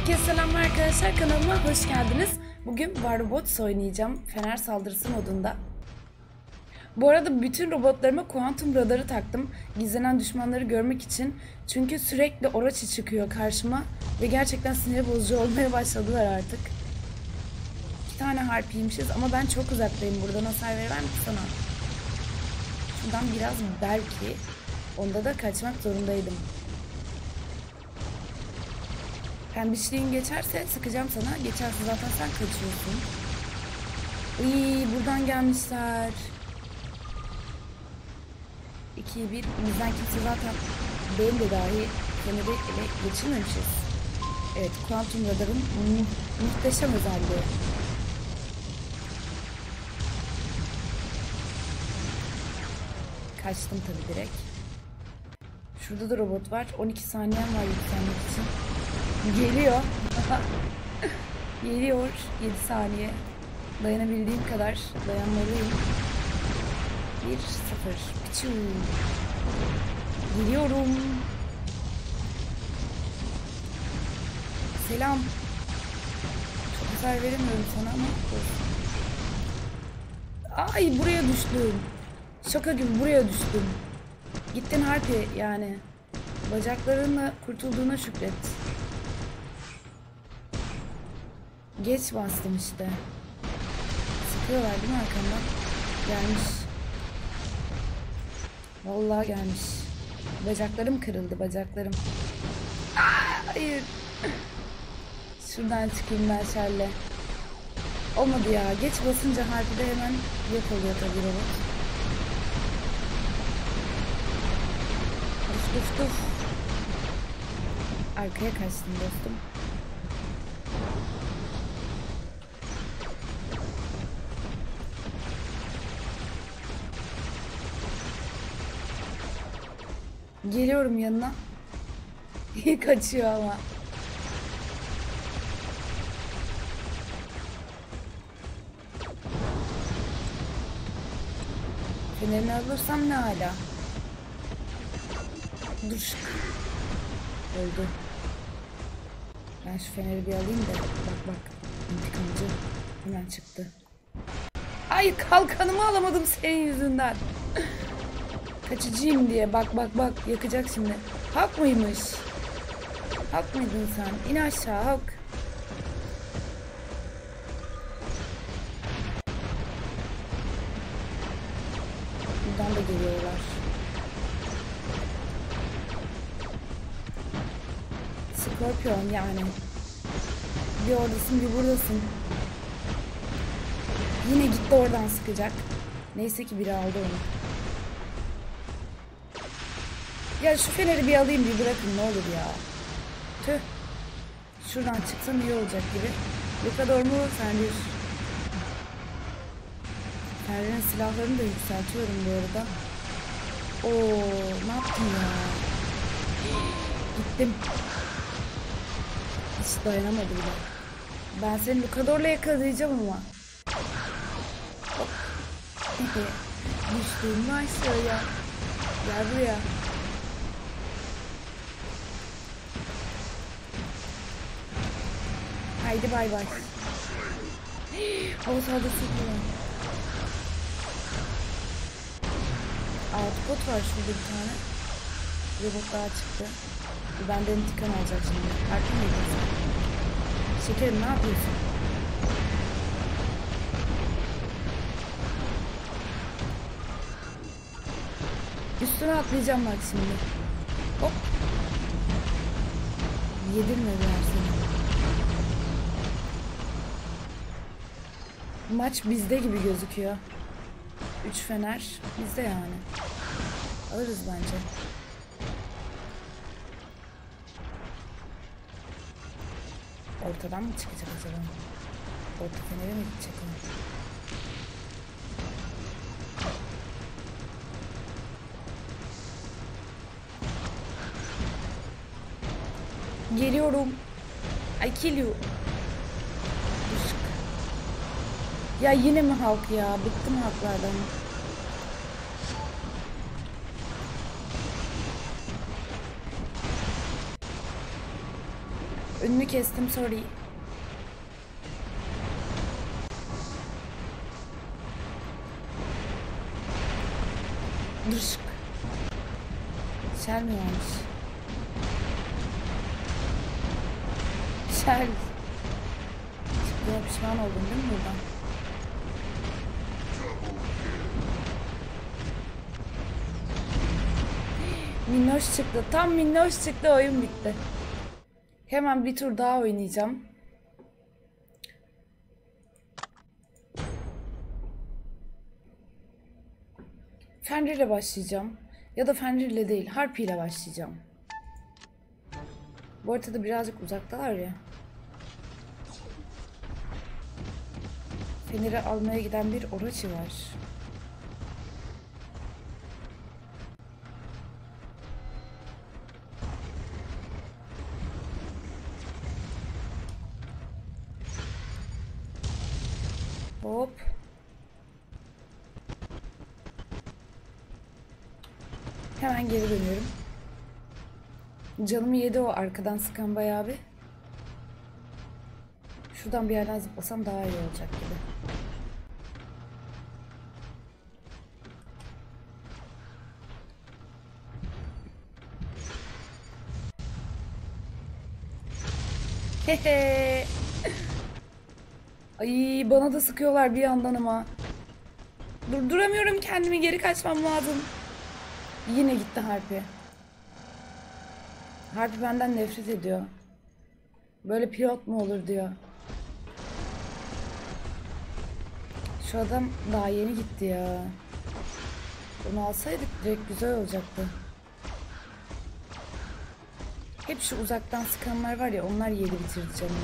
Herkese selamlar arkadaşlar, kanalıma hoş geldiniz. Bugün War Robots oynayacağım, Fener Saldırısı modunda. Bu arada bütün robotlarıma kuantum radarı taktım, gizlenen düşmanları görmek için. Çünkü sürekli oraçı çıkıyor karşıma ve gerçekten sinir bozucu olmaya başladılar artık. 2 tane harpiymişiz ama ben çok uzaktayım, buradan hasar veremem ki sana. Şundan biraz belki, onda da kaçmak zorundaydım. Pembişliğin geçerse sıkacağım sana. Geçerse zaten sen kaçıyorsun. İyi, buradan gelmişler. 2-1. Bizden kimse zaten değil de dahi Fener'i ele geçirmemişiz. Evet, kuantum radarın muhteşem özelliği. Kaçtım tabii direkt. Şurada da robot var. 12 saniyem var yükselmek için. Geliyor. Geliyor. 7 saniye. Dayanabildiğim kadar dayanmalıyım. 1-0. Geliyorum. Selam. Çok güzel veremiyorum sana ama. Ay, buraya düştüm. Şaka gibi buraya düştüm. Gittin Harpy yani. Bacaklarınla kurtulduğuna şükret. Geç bastım işte. Sıkıyorlar değil mi arkamdan? Gelmiş. Vallahi gelmiş. Bacaklarım kırıldı, bacaklarım. Aa, hayır. Şuradan çıkayım ben şerle. Olmadı ya. Geç basınca Harpy'de hemen yok oluyor tabii robot. Uf uf uf. Arkaya kaçtım dostum. Geliyorum yanına. Kaçıyor ama. Fenerini alırsam ne hala? Dur. Öldü. Ben şu Fener'i bir alayım da. Bak bak. İntikamcı. Hemen çıktı. Ay, kalkanımı alamadım senin yüzünden. Kaçıcıyım diye. Bak bak bak. Yakacak şimdi. Hak mıymış? Hak mıydın sen? İn aşağı Hak. Buradan da geliyorlar. Skorpion yani. Bir oradasın bir buradasın. Yine gitti oradan sıkacak. Neyse ki biri aldı onu. Ya şu Fener'i bir alayım bir bırakın ne olur ya. Tüh. Şuradan çıksam iyi olacak gibi. Luchador mu? Fenrir. Fenrir'in silahlarını da yükseltiyorum bu arada. Oo, ne yaptım ya? Gittim. Hiç dayanamadım ya. Ben seni Luchador'la yakalayacağım ama. Hop. Düştüm aşağıya. Gel buraya. Haydi bay bay. Hava sahada sıkıyorum. Outbot var şurada bir tane. Robot daha çıktı. Benden intikam alacak şimdi. Harpy mi ediyorsun? Şekerim, ne yapıyorsun? Üstüne atlayacağım bak şimdi. Hop. Yedirmediler seni. Maç bizde gibi gözüküyor. 3 Fener bizde yani. Alırız bence. Ortadan mı çıkacak acaba? Orta Fener'e mi gidecek onu? Geliyorum. I kill you. Ya yine mi Halk ya? Bıktım Halklardan. Önünü kestim, sorry. Dur. Şer mi olmuş? Şer. Buna pişman oldun değil mi buradan? Minnoş çıktı. Tam minnoş çıktı, oyun bitti. Hemen bir tur daha oynayacağım. Fenrir ile başlayacağım. Ya da Fenrir ile değil, Harpy ile başlayacağım. Bu arada birazcık uzaktalar ya. Fener'i almaya giden bir oracı var. Hop. Hemen geri dönüyorum. Canımı yedi o arkadan sıkan bayağı bir. Şuradan bir yerden zıplasam daha iyi olacak gibi. Hehe. Ay, bana da sıkıyorlar bir yandan ama. Durduramıyorum kendimi, geri kaçmam lazım. Yine gitti Harpy. Harpy benden nefret ediyor. Böyle pilot mu olur diyor. Şu adam daha yeni gitti ya. Onu alsaydık direkt güzel olacaktı. Hep şu uzaktan sıkanlar var ya, onlar yedi bitirdi canım.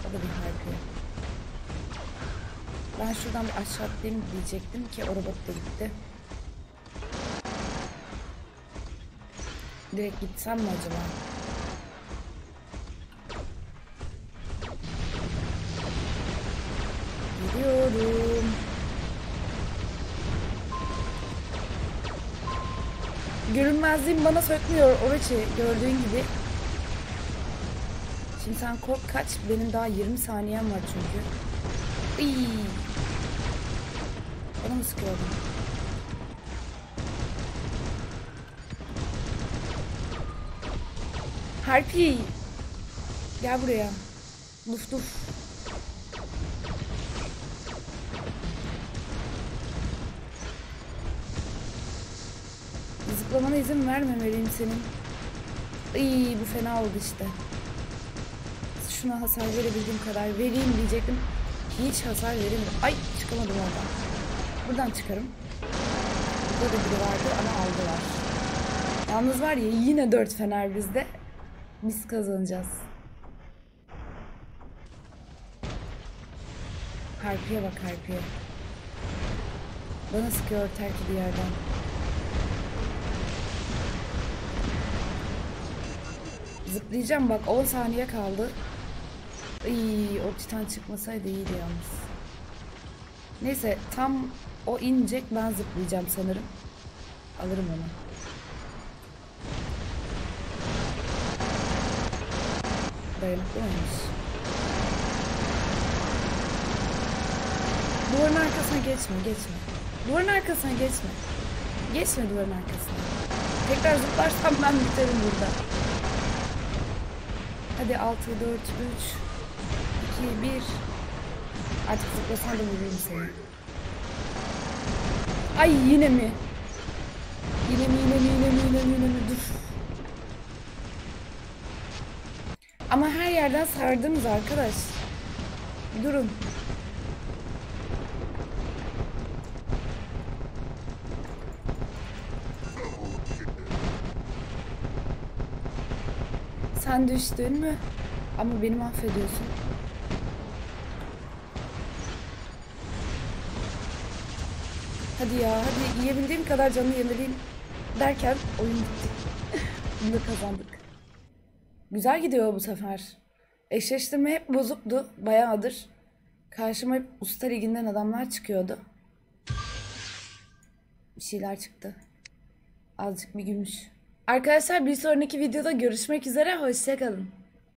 O da bir Harpy. Ben şuradan bir aşağı atlayayım diyecektim ki o robot da gitti. Direkt gitsem mi acaba? Gidiyorum. Görünmezliğim bana sökmüyor Oracı, gördüğün gibi. Şimdi sen kork, kaç, benim daha 20 saniyem var çünkü. İyi. Bana mı sıkıyordun? Harpy! Gel buraya. Luf luf. Zıplamana izin vermemeliyim senin. İyi, bu fena oldu işte. Şuna hasar verebildiğim kadar vereyim diyecektim. Hiç hasar veremiyorum. Ay, çıkamadım oradan. Buradan çıkarım. Burada da biri vardı ama aldılar. Yalnız var ya, yine 4 Fener bizde. Biz kazanacağız. Harpy'ye bak, Harpy'ye. Bana sıkıyor terk bir yerden. Zıplayacağım bak, 10 saniye kaldı. İyi, o Titan çıkmasaydı iyiydi yalnız. Neyse, tam o inecek, ben zıplayacağım sanırım. Alırım onu. Dayanıklı olmuş. Duvarın arkasına geçme, geçme. Duvarın arkasına geçme. Geçme duvarın arkasına. Tekrar zıplarsam ben biterim burada. Hadi 6, 4, 3. 1. Artık zıplasam da vurayım seni. Ay, yine mi? Yine mi? Dur. Ama her yerden sardınız arkadaş. Durun. Sen düştün mü? Ama beni mahvediyorsun. Hadi ya, hadi yiyebildiğim kadar canını yemeliyim derken oyun bitti. Bunu da kazandık. Güzel gidiyor bu sefer. Eşleştirme hep bozuktu, bayağıdır. Karşıma hep usta liginden adamlar çıkıyordu. Bir şeyler çıktı. Azıcık bir gülmüş. Arkadaşlar, bir sonraki videoda görüşmek üzere, hoşça kalın.